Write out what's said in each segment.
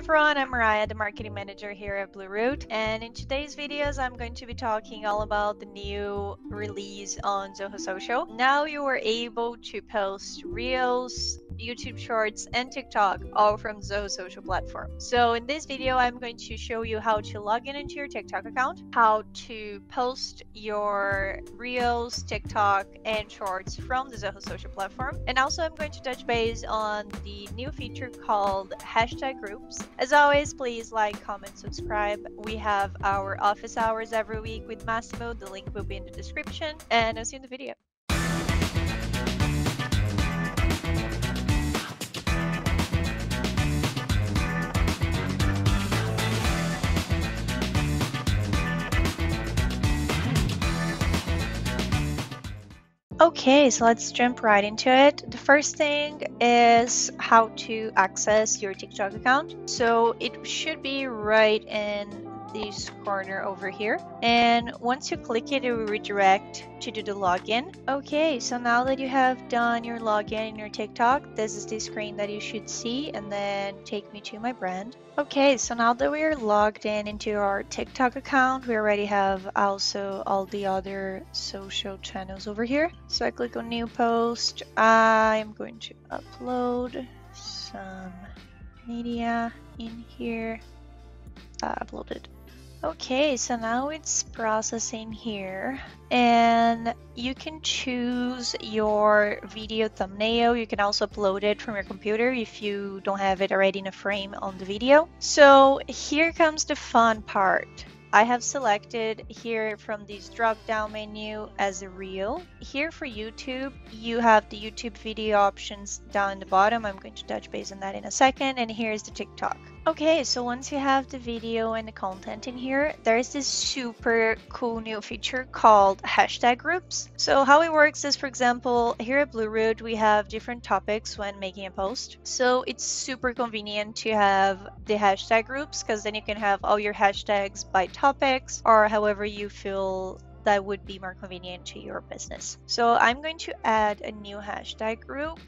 everyone, I'm Mariah, the marketing manager here at BluRoot, and in today's videos I'm going to be talking all about the new release on Zoho Social. Now you are able to post Reels, YouTube Shorts and TikTok, all from Zoho Social platform. So in this video I'm going to show you how to log in into your TikTok account, how to post your Reels, TikTok and Shorts from the Zoho Social platform, and also I'm going to touch base on the new feature called #groups. As always, please like, comment, subscribe. We have our office hours every week with Massimo. The link will be in the description, and I'll see you in the video. Okay, so let's jump right into it. The first thing is how to access your TikTok account. So it should be right in this corner over here, and once you click it, it will redirect to do the login. Okay, so now that you have done your login in your TikTok, this is the screen that you should see, and then take me to my brand. Okay, so now that we're logged in into our TikTok account, we already have also all the other social channels over here. So I click on new post. I'm going to upload some media in here. Uploaded. Okay, so now it's processing here, and you can choose your video thumbnail. You can also upload it from your computer if you don't have it already in a frame on the video. So here comes the fun part. I have selected here from this drop down menu as a reel. Here for YouTube, you have the YouTube video options down the bottom. I'm going to touch base on that in a second, and here's the TikTok. Okay, so once you have the video and the content in here, there's this super cool new feature called #groups. So how it works is, for example, here at BluRoot, we have different topics when making a post. So it's super convenient to have the #groups, because then you can have all your hashtags by topics or however you feel that would be more convenient to your business. So I'm going to add a new #group.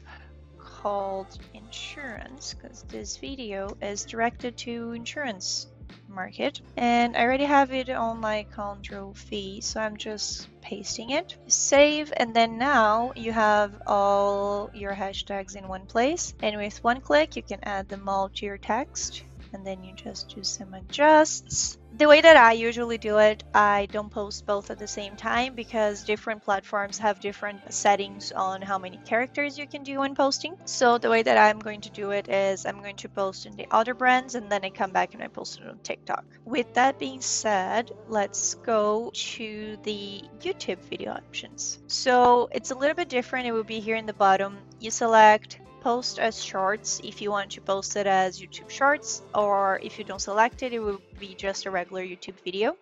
Called insurance, because this video is directed to insurance market, and I already have it on my control V, so I'm just pasting it, save, and then now you have all your hashtags in one place, and with one click you can add them all to your text, and then you just do some adjusts. The way that I usually do it, I don't post both at the same time, because different platforms have different settings on how many characters you can do when posting. So the way that I'm going to do it is I'm going to post in the other brands, and then I come back and I post it on TikTok. With that being said, let's go to the YouTube video options. So it's a little bit different. It will be here in the bottom. You select post as shorts if you want to post it as YouTube Shorts, or if you don't select it, it will be just a regular YouTube video.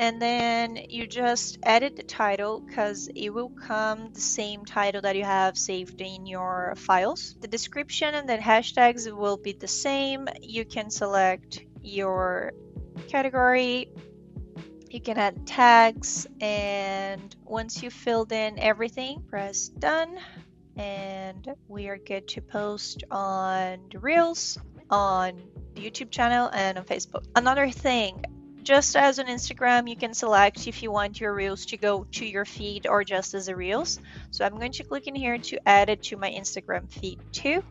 And then you just edit the title, because it will come the same title that you have saved in your files. The description and the hashtags will be the same. You can select your category. You can add tags, and once you filled in everything, press done. And we are good to post on the Reels, on the YouTube channel, and on Facebook. Another thing, just as on Instagram, you can select if you want your Reels to go to your feed or just as a Reels. So I'm going to click in here to add it to my Instagram feed too.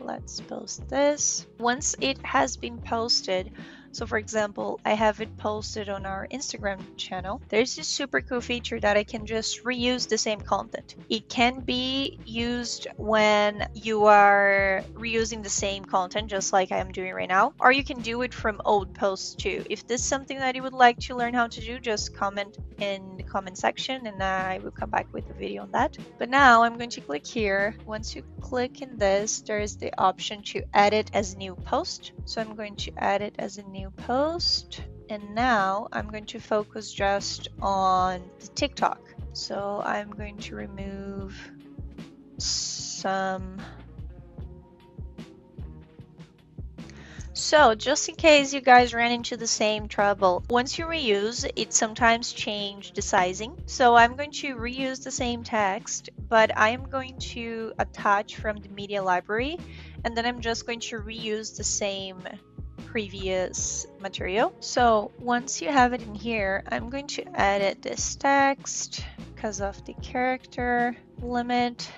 Let's post this. Once it has been posted, so for example, I have it posted on our Instagram channel. There's this super cool feature that I can just reuse the same content. It can be used when you are reusing the same content, just like I am doing right now, or you can do it from old posts too. If this is something that you would like to learn how to do, just comment in the comment section, and I will come back with a video on that. But now I'm going to click here. Once you click in this, there is the option to edit as new post. So I'm going to add it as a new post, and now I'm going to focus just on the TikTok. So I'm going to remove some. So just in case you guys ran into the same trouble, once you reuse, it sometimes changes the sizing. So I'm going to reuse the same text, but I am going to attach from the media library, and then I'm just going to reuse the same previous material. So once you have it in here, I'm going to edit this text because of the character limit,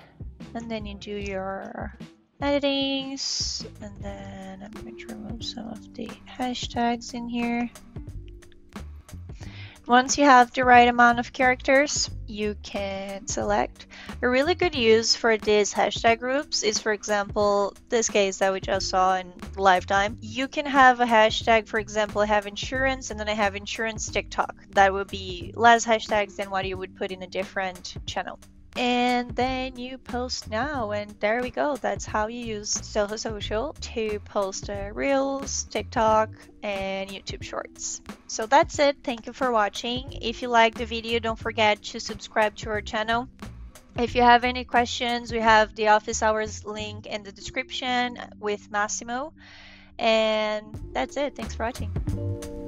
and then you do your editings, and then I'm going to remove some of the hashtags in here. Once you have the right amount of characters, you can select. A really good use for these hashtag groups is, for example, this case that we just saw in Lifetime. You can have a hashtag, for example, I have insurance and then I have insurance TikTok. That would be less hashtags than what you would put in a different channel. And then you post now, and there we go. That's how you use Soho Social to post Reels, TikTok, and YouTube Shorts. So that's it. Thank you for watching. If you liked the video, don't forget to subscribe to our channel. If you have any questions, we have the office hours link in the description with Massimo. And that's it. Thanks for watching.